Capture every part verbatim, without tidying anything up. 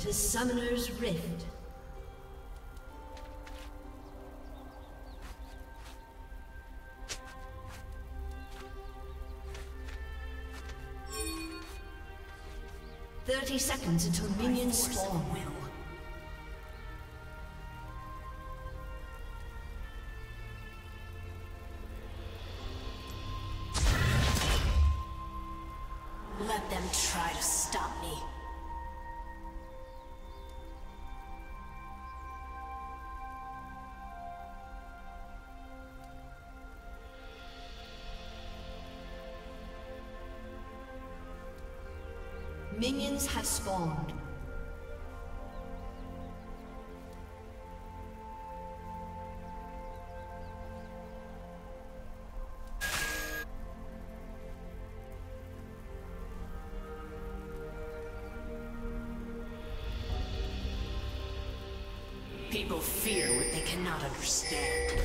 to Summoner's Rift. Thirty seconds until minions spawn. Let them try to stop me. Minions have spawned. People fear what they cannot understand.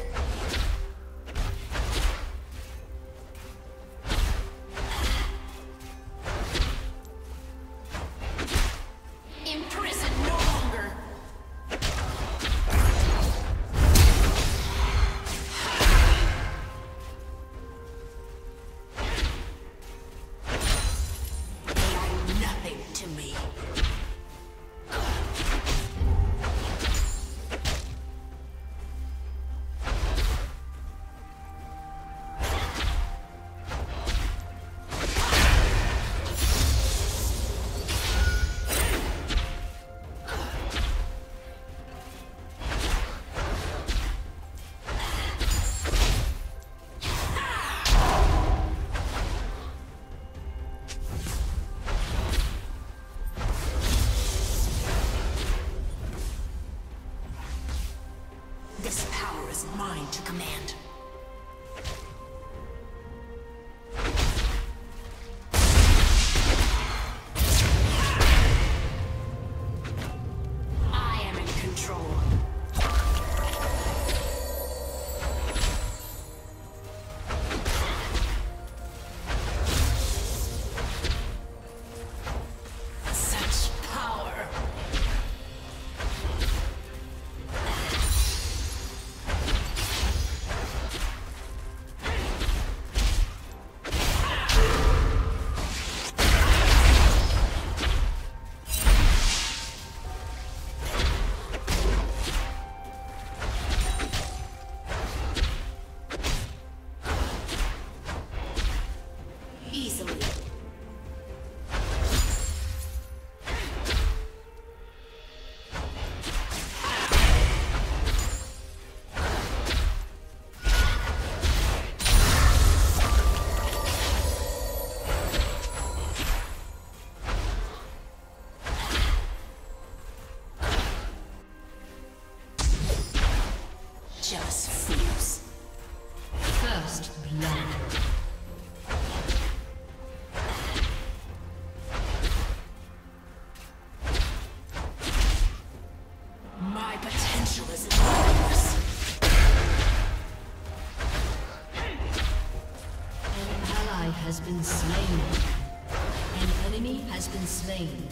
Mine to command. I am in control. Such power. Just fuse. First blood. My potential is enormous. An ally has been slain. An enemy has been slain.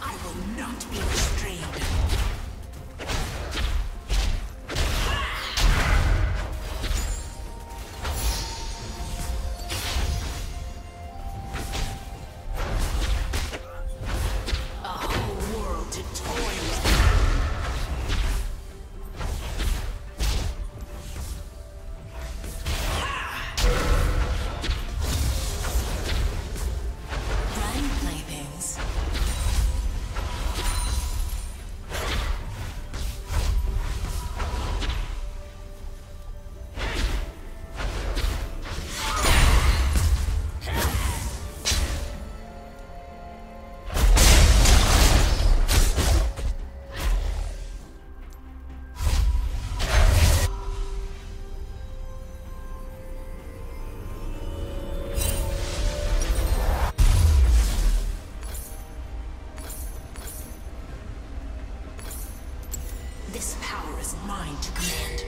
I will not be restrained. This power is mine to command.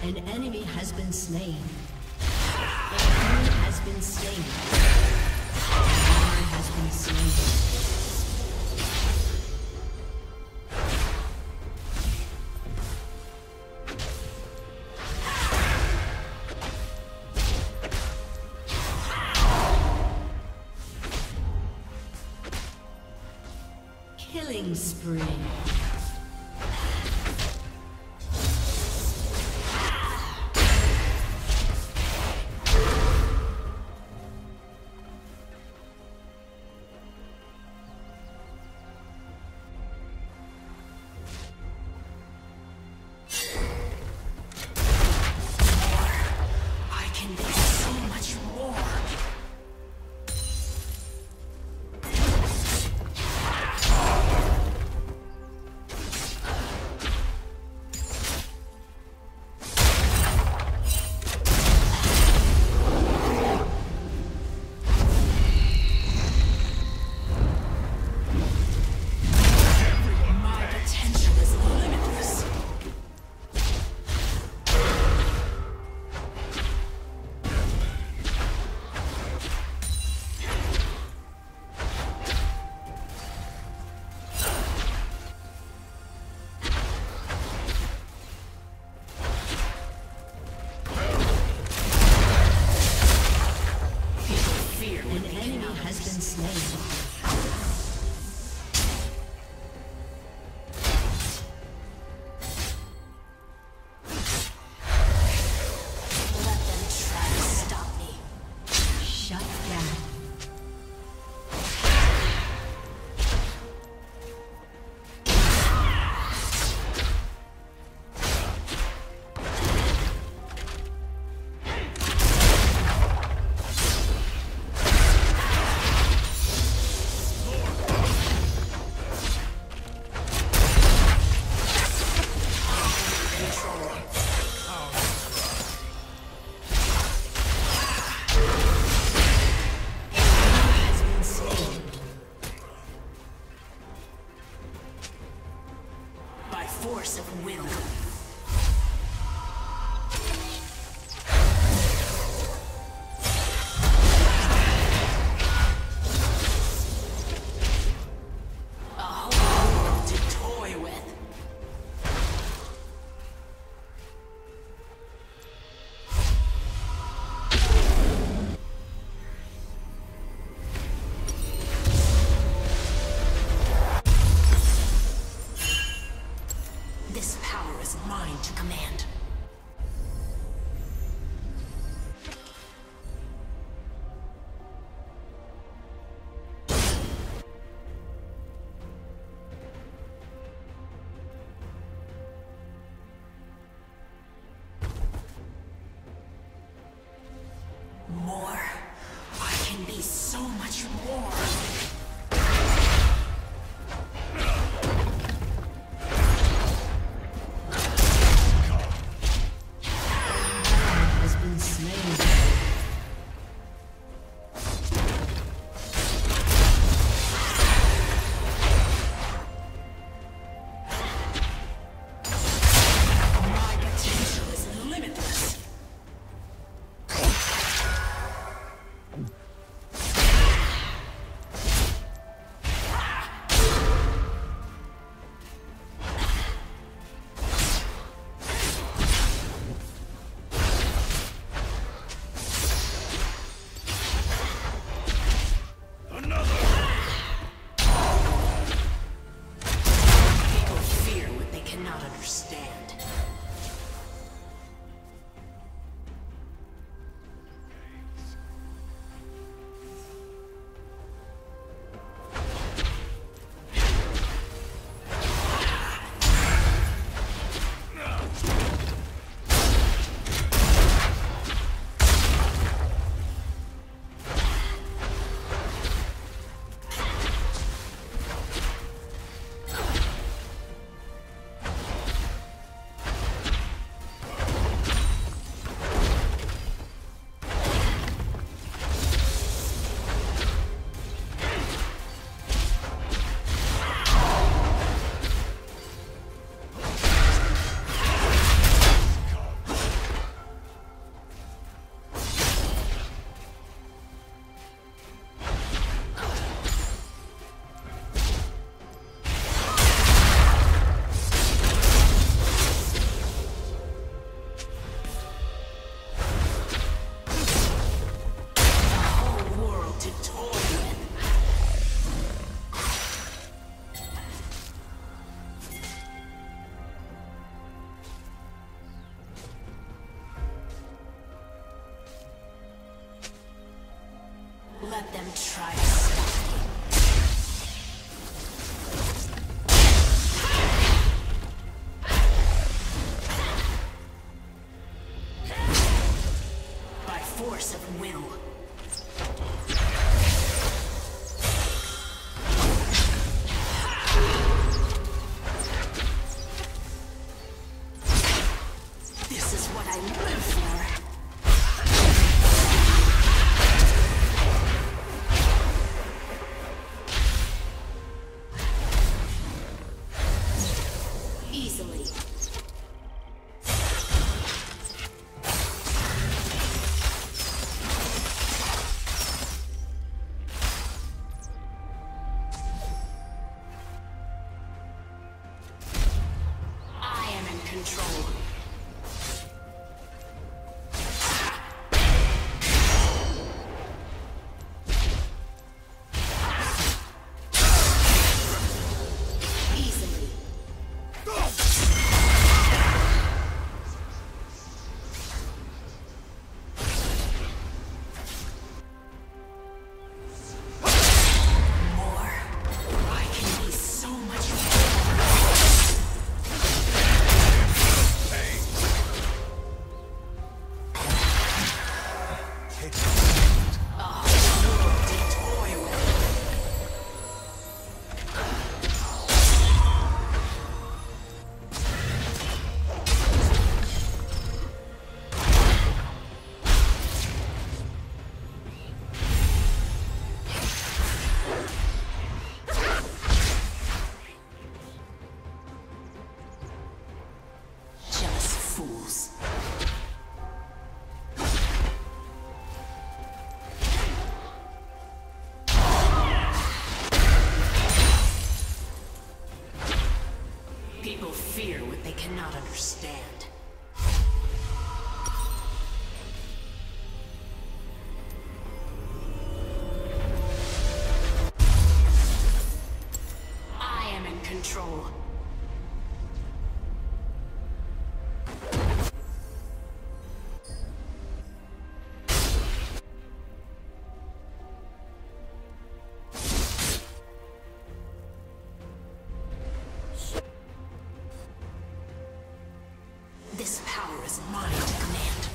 An enemy has been slain. An enemy has been slain. An enemy has been slain. Killing spree. Let them try to stop me. By force of will. This is what I live for. People fear what they cannot understand. I am in control. This power is mine to command.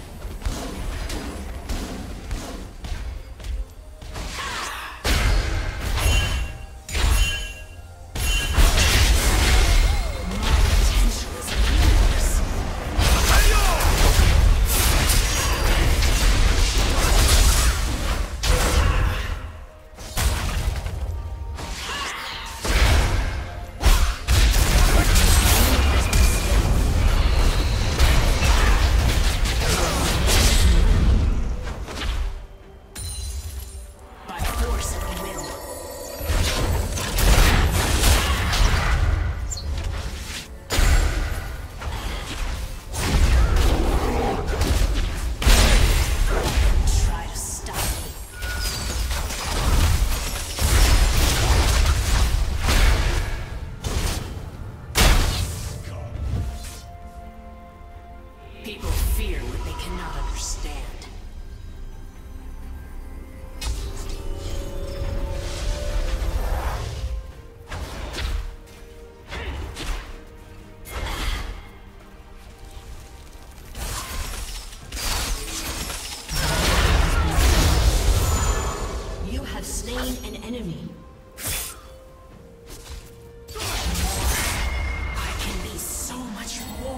People fear what they cannot understand. You have slain an enemy. I can be so much more.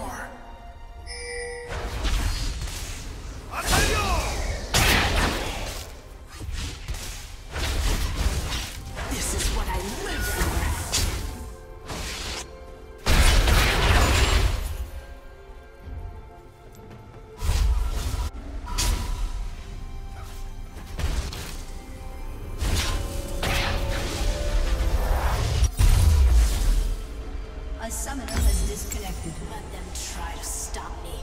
A summoner has disconnected. Let them try to stop me.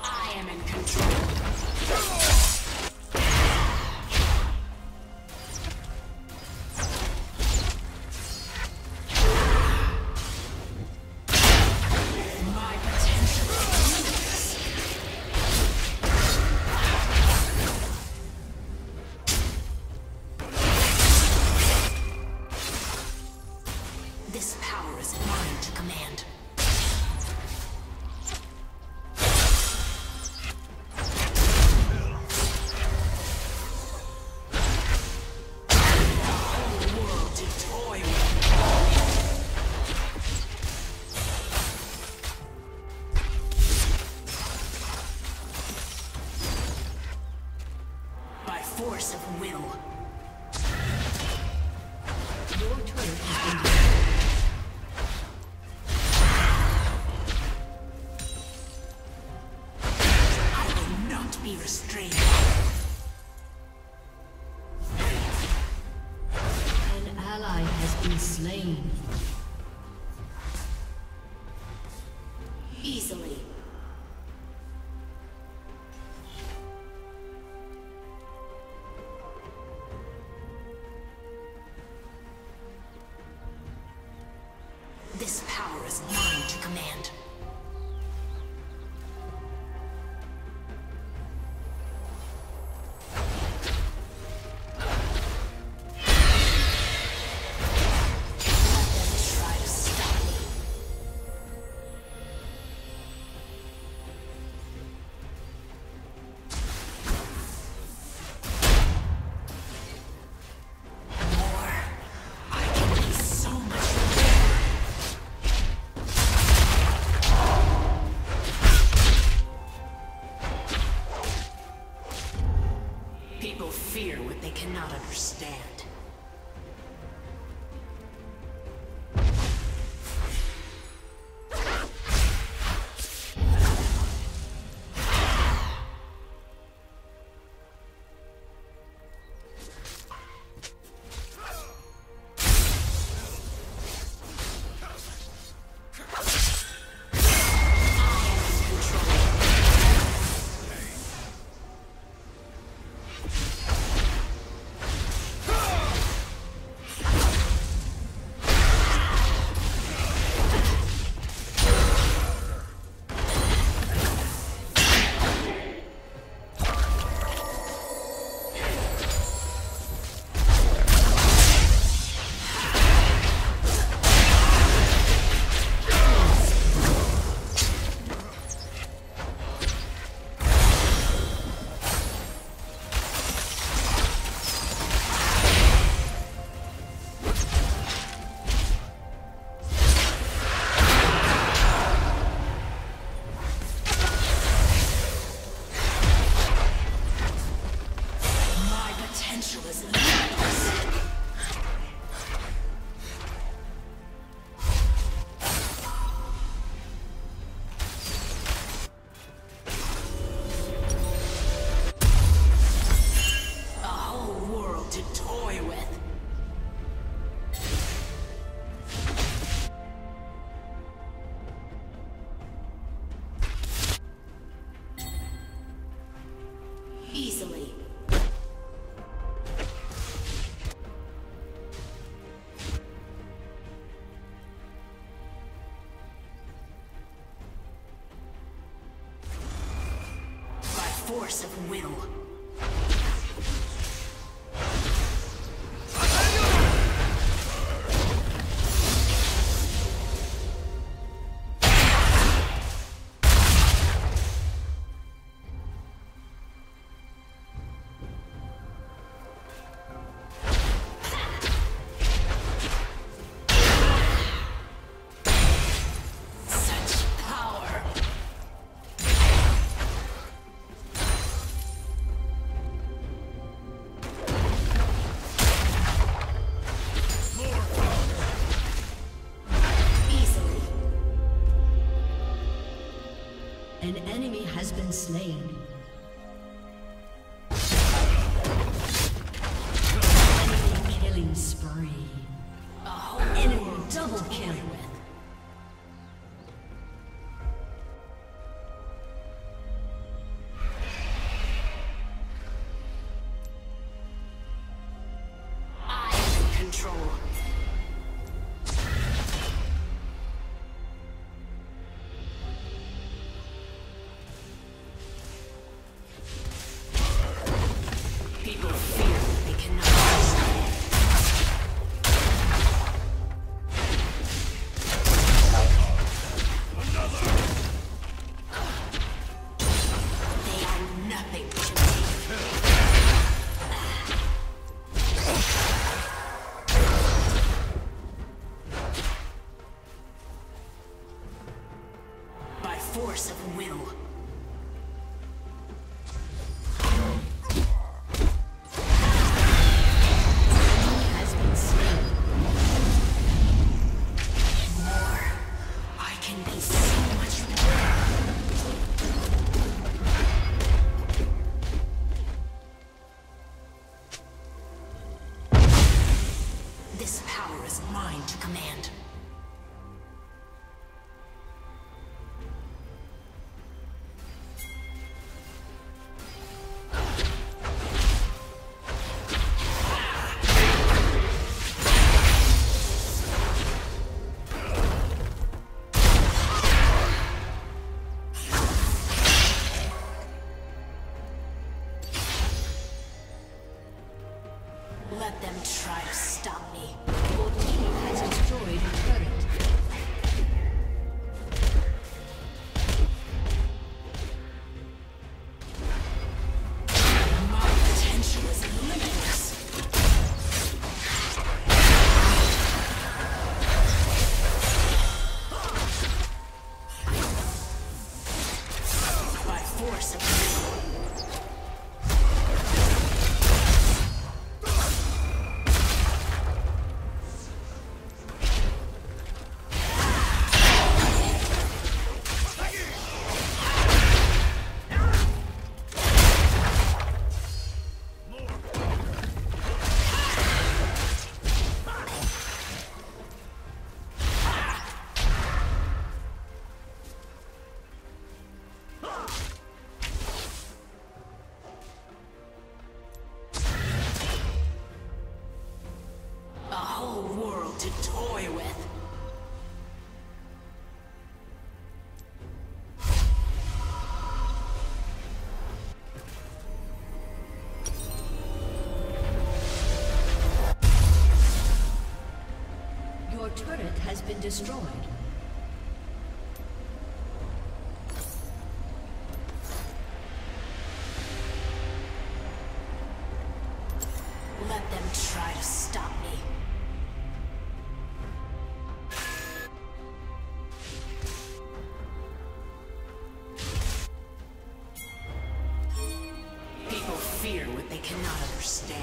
I am in control. force of will. Your turret has been destroyed. This power is mine to command. Force of will. An enemy has been slain. Enemy killing spree. A whole enemy double kill. I am in control. Force of will. Turret has been destroyed. Let them try to stop me. People fear what they cannot understand.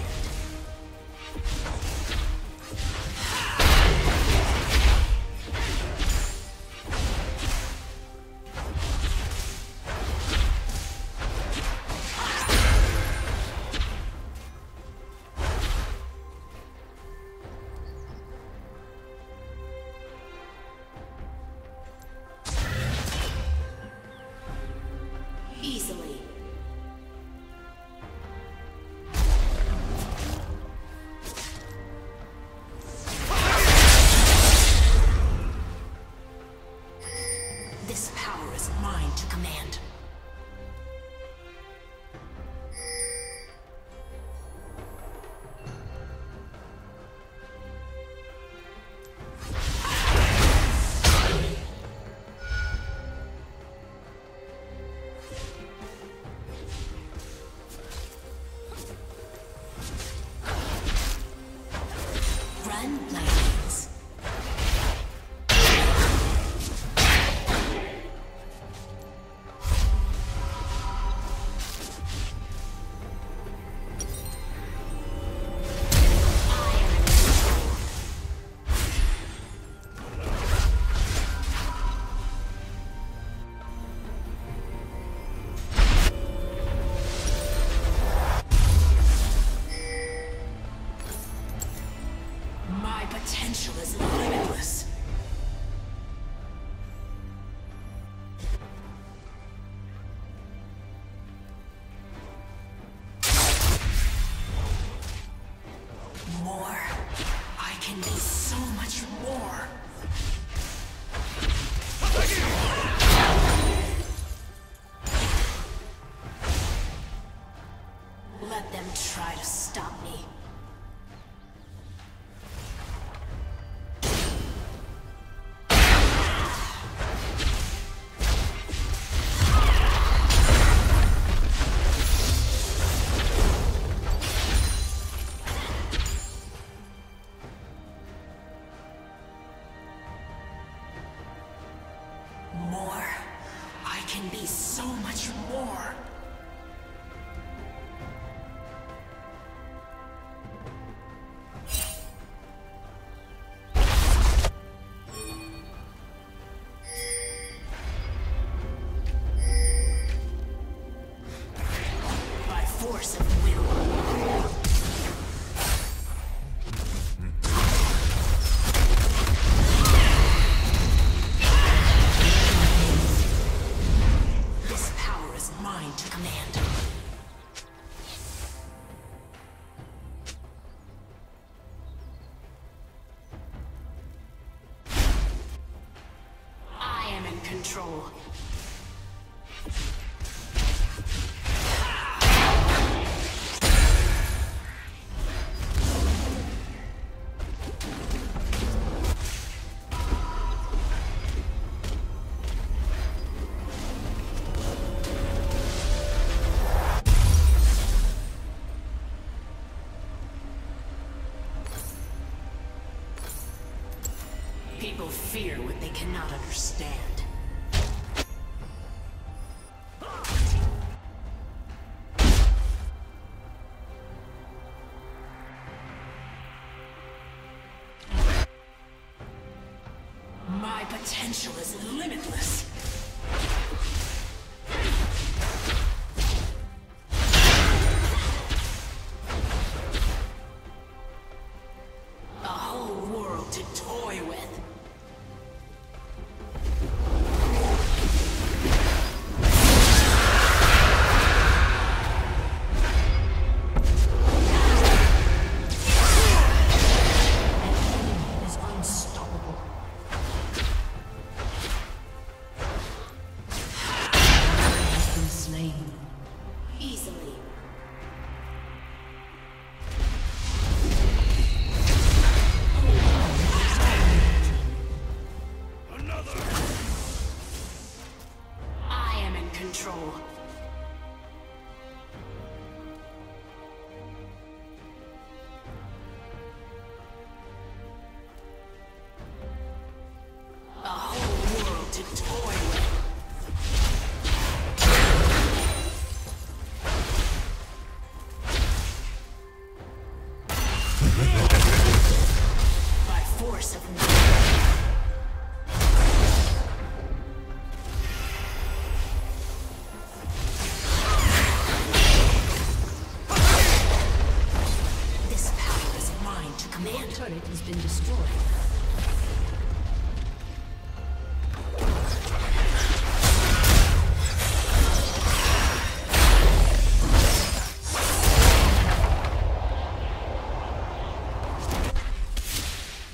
Potential is limitless. More. I can do so much more. Let them try to stop me. Control. People fear what they cannot understand. potential is limitless. A whole world to toy with.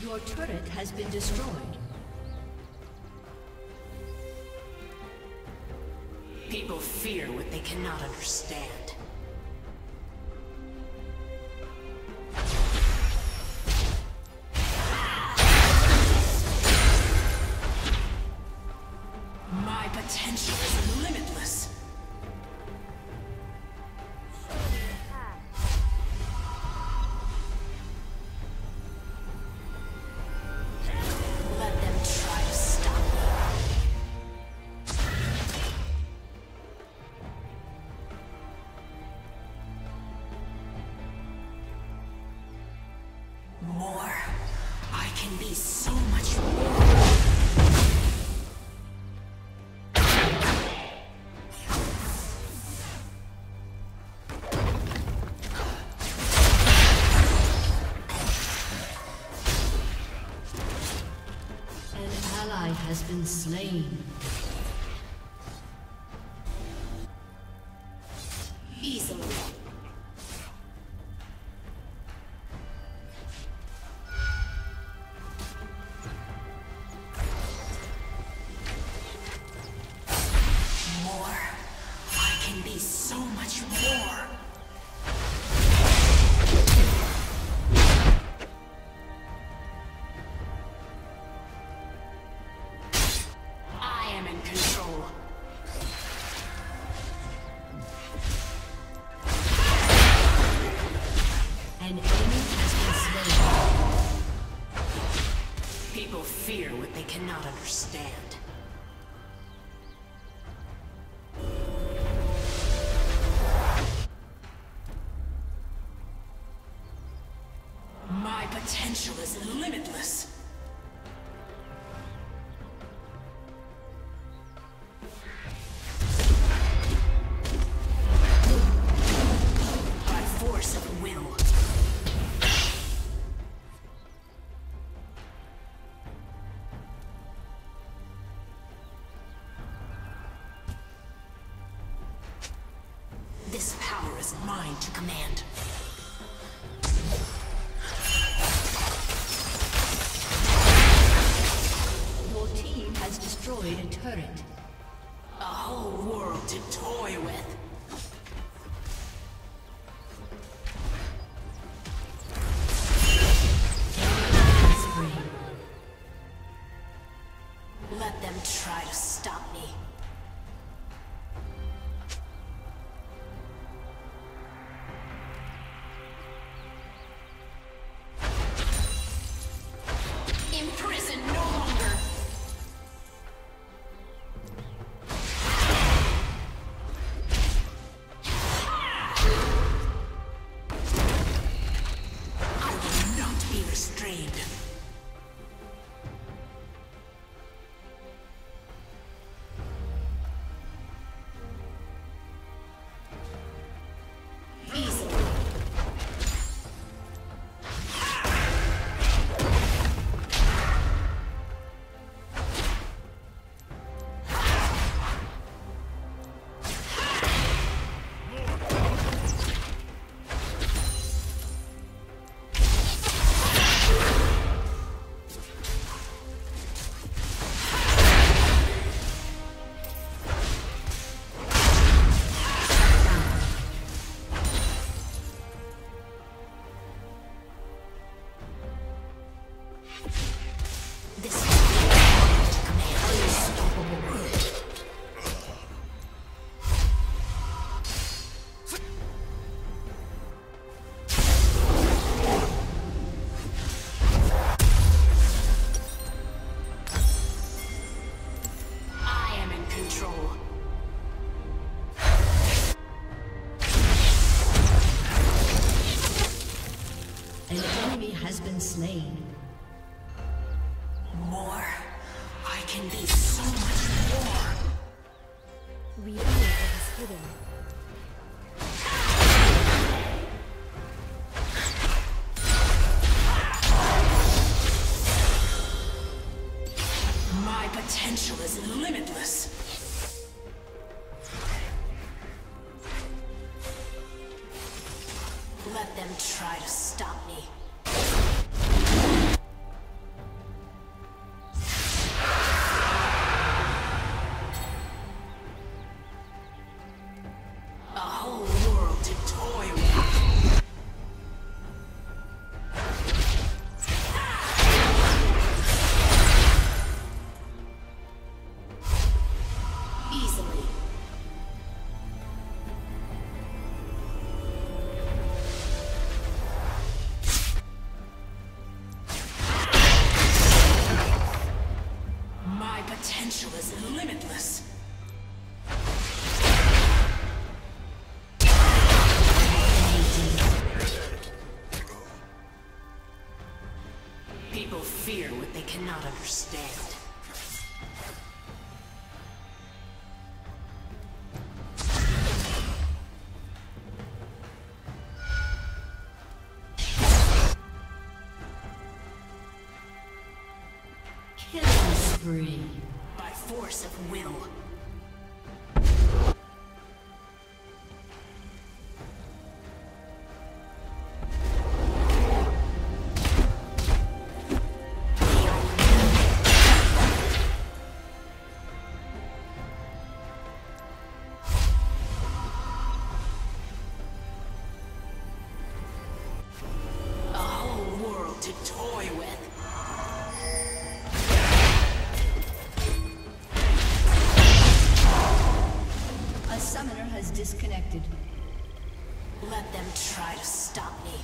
Your turret has been destroyed. People fear what they cannot understand. My potential is limitless. Has been slain. Easily. More. I can be so much more. Cannot understand. My potential is limitless. By force of will. Mine to command. Your team has destroyed a turret. A whole world to toy with. Let them try to stop me. has been slain. More. I can be so much more. Reveal what is hidden. Potential is limitless. Let them try to stop me. A whole world to toy with. Potential is limitless. People fear what they cannot understand. Free. By force of will. A whole world to toy with. Has disconnected. Let them try to stop me.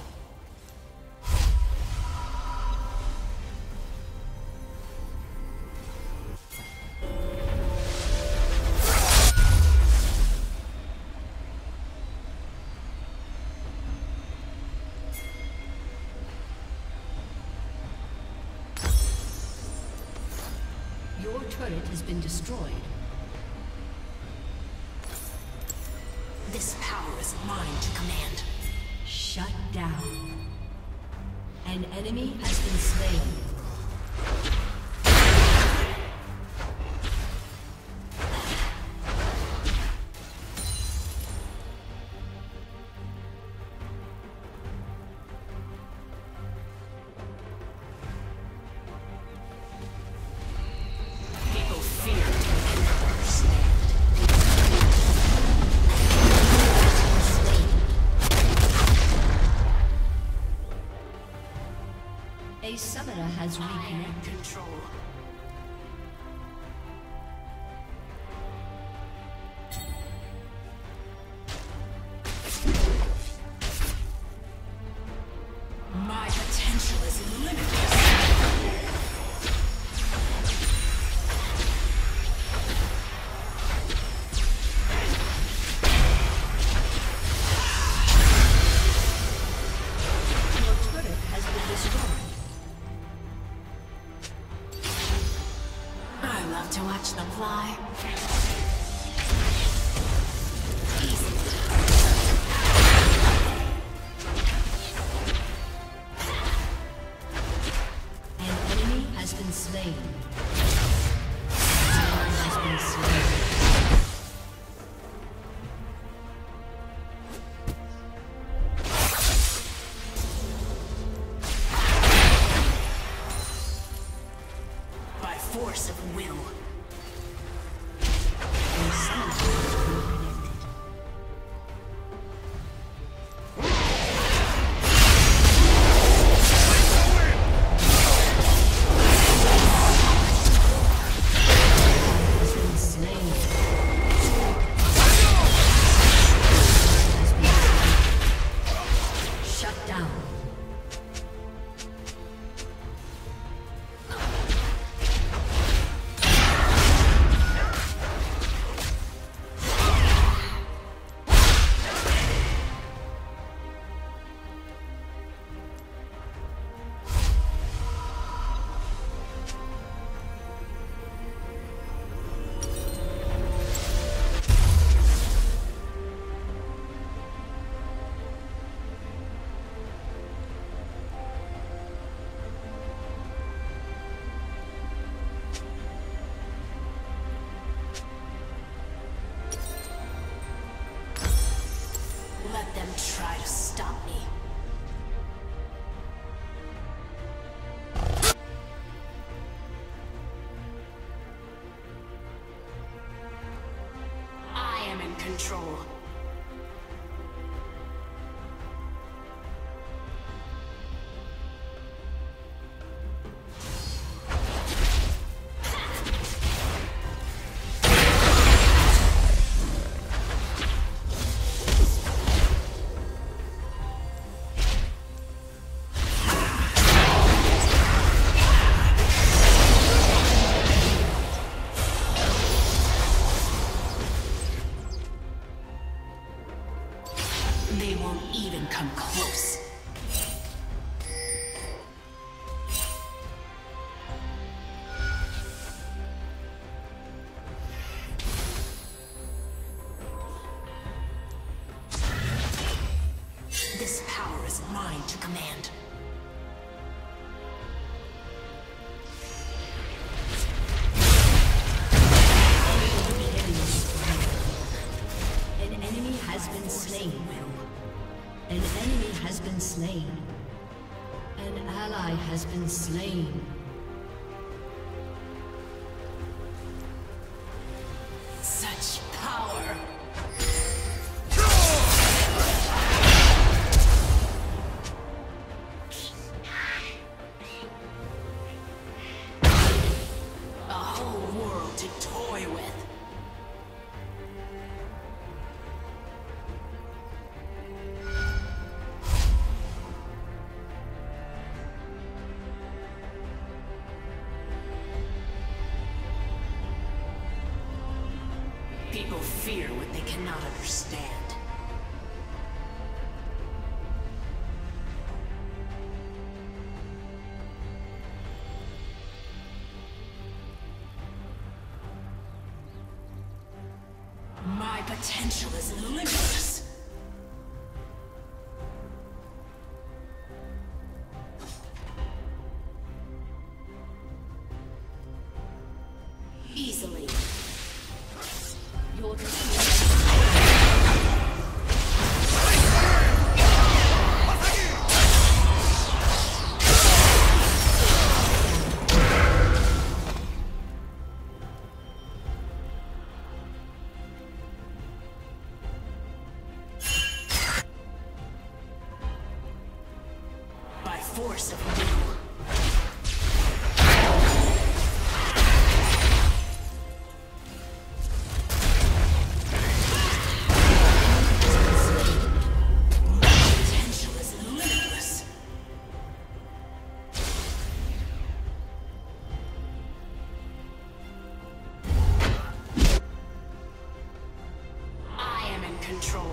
Your turret has been destroyed. This power is mine to command. Shut down. An enemy has been slain. A summoner has reconnected. stop me. I am in control. They won't even come close. This power is mine to command. An enemy has been slain. An enemy has been slain. An ally has been slain. Such power! A whole world to toy with. People fear what they cannot understand. My potential is limitless. Easily. Your by force of will. Control.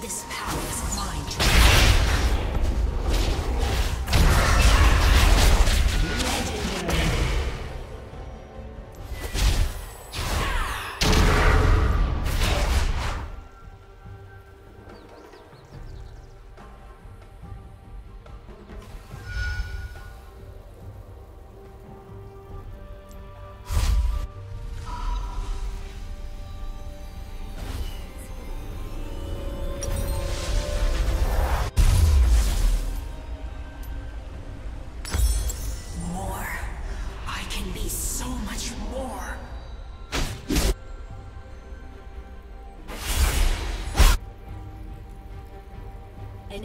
This power is mine to legendary. An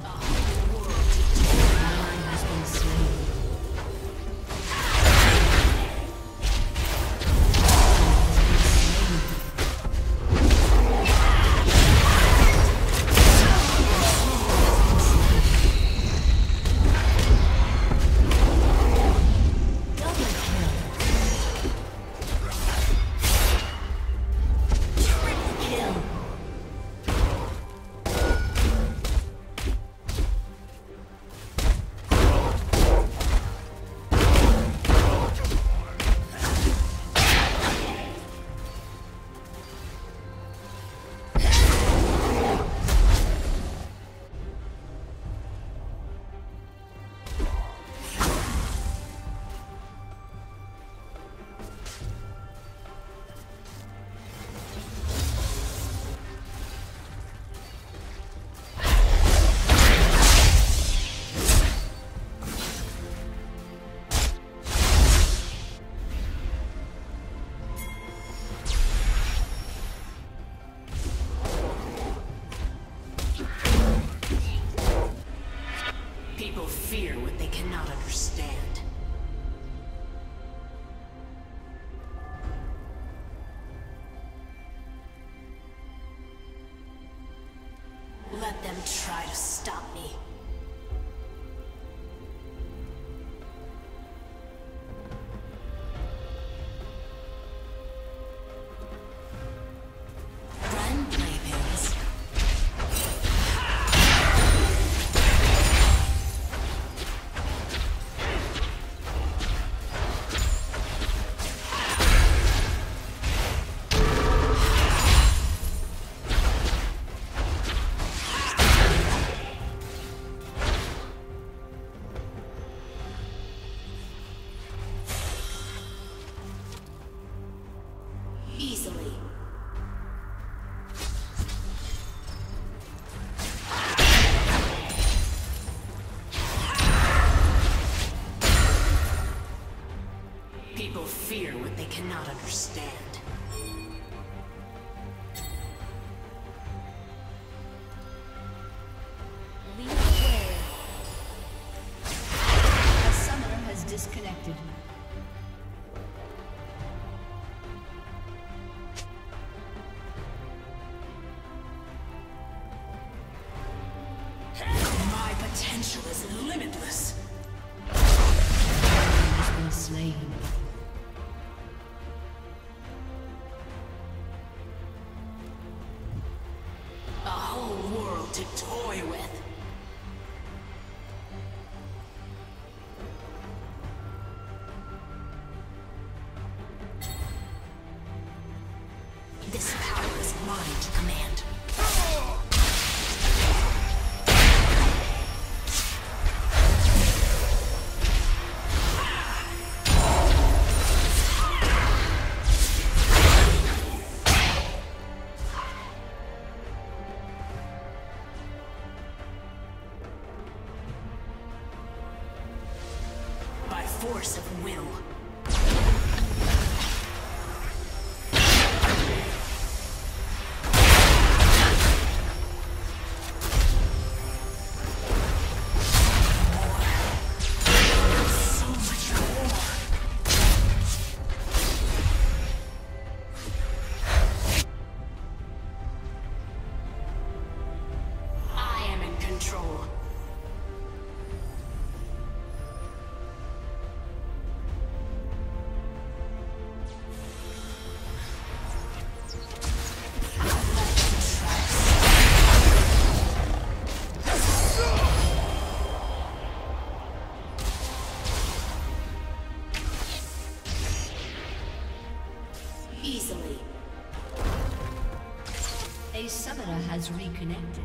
A whole world has been slain. Let them try to stop me. People fear what they cannot understand. Leave care. A summoner has disconnected. My potential is limitless. Someone has been slain. To toy with. This power is mine to command. Force of will. Easily. A summoner has reconnected.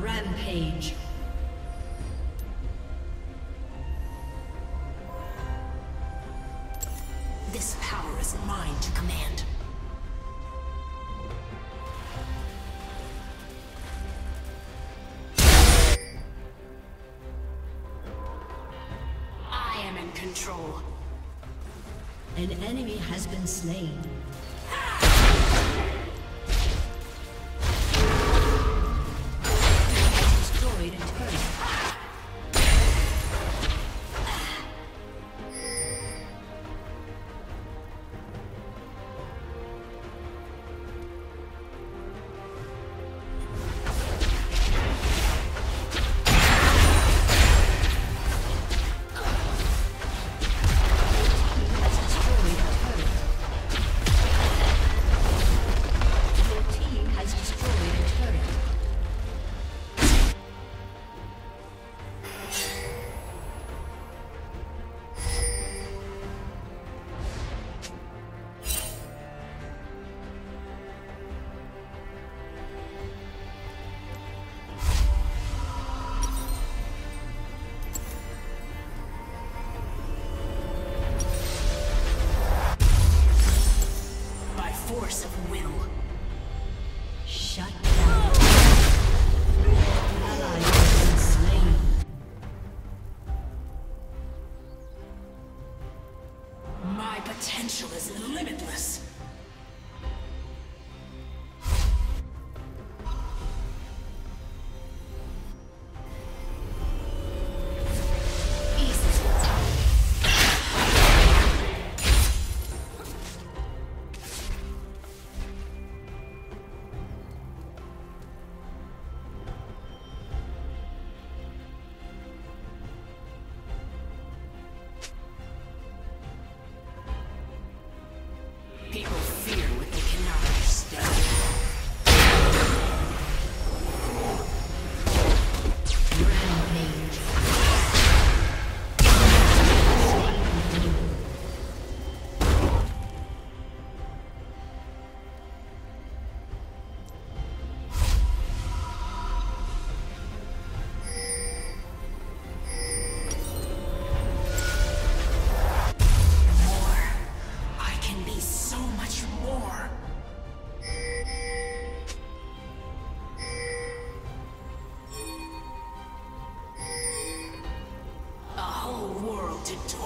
Rampage. This power is mine to command. I am in control. An enemy has been slain.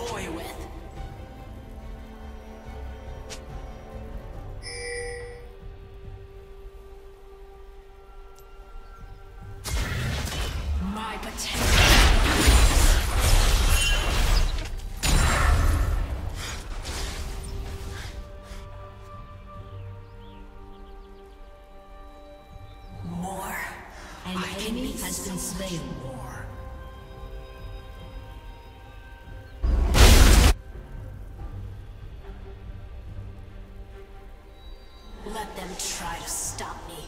toy with. Let them try to stop me.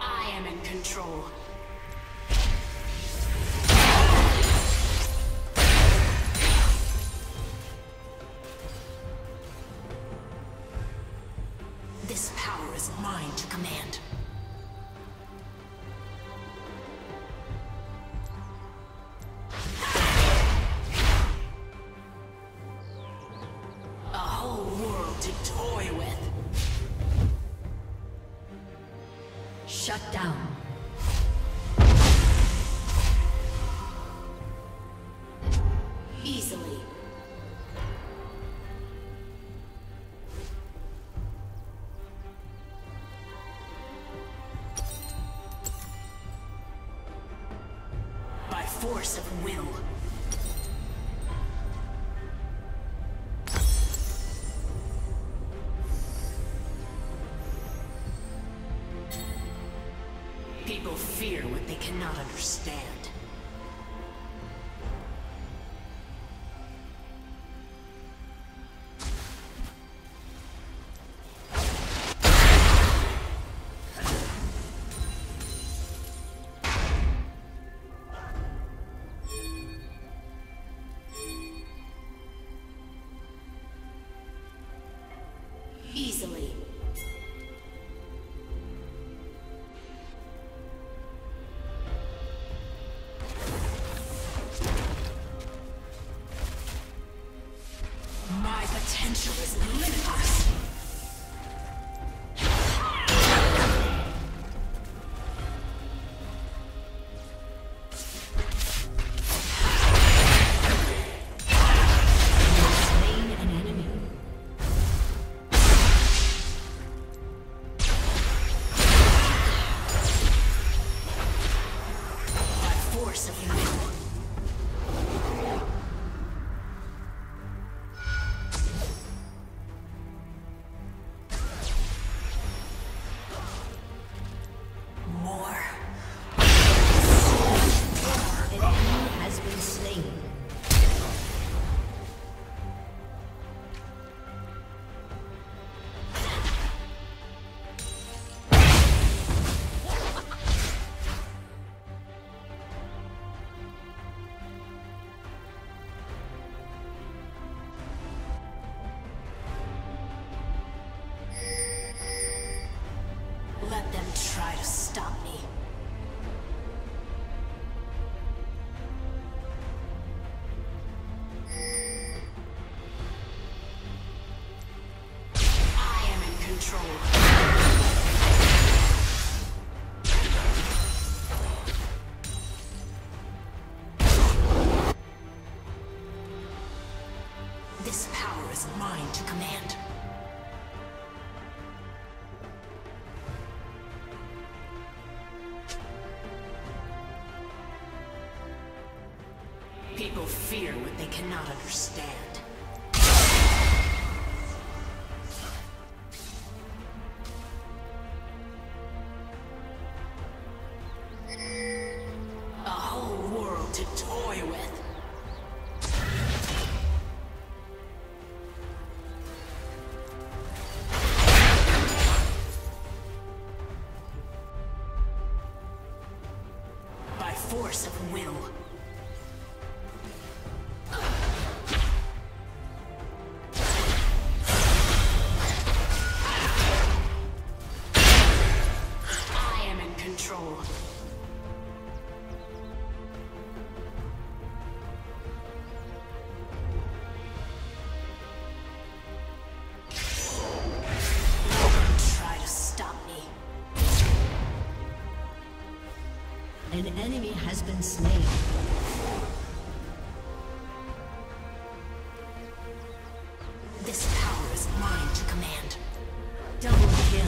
I am in control. This power is mine to command. Shut down. Easily. By force of will. People fear what they cannot understand. Easily. Potential is limitless. Slain an enemy. By force of will. Let them try to stop me. I am in control. This power is mine to command. People fear what they cannot understand. A whole world to toy with. has been slain. This power is mine to command. Double kill.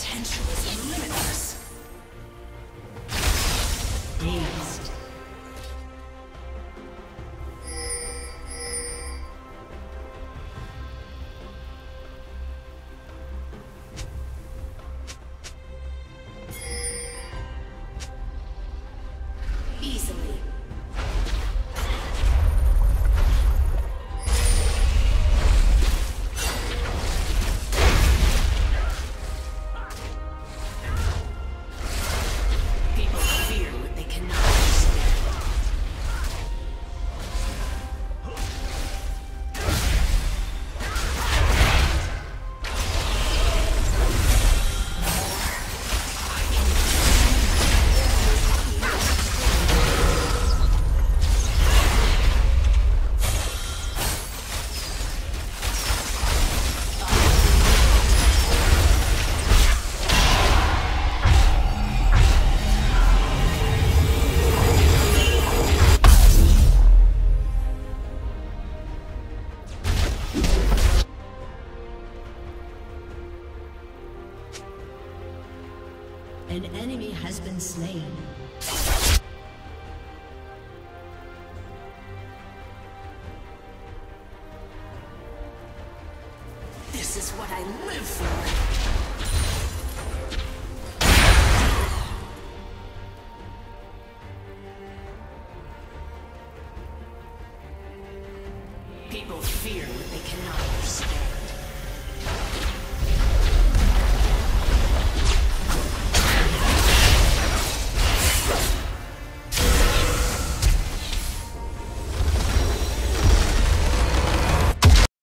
Potential is limitless. Dazed. Easily. An enemy has been slain.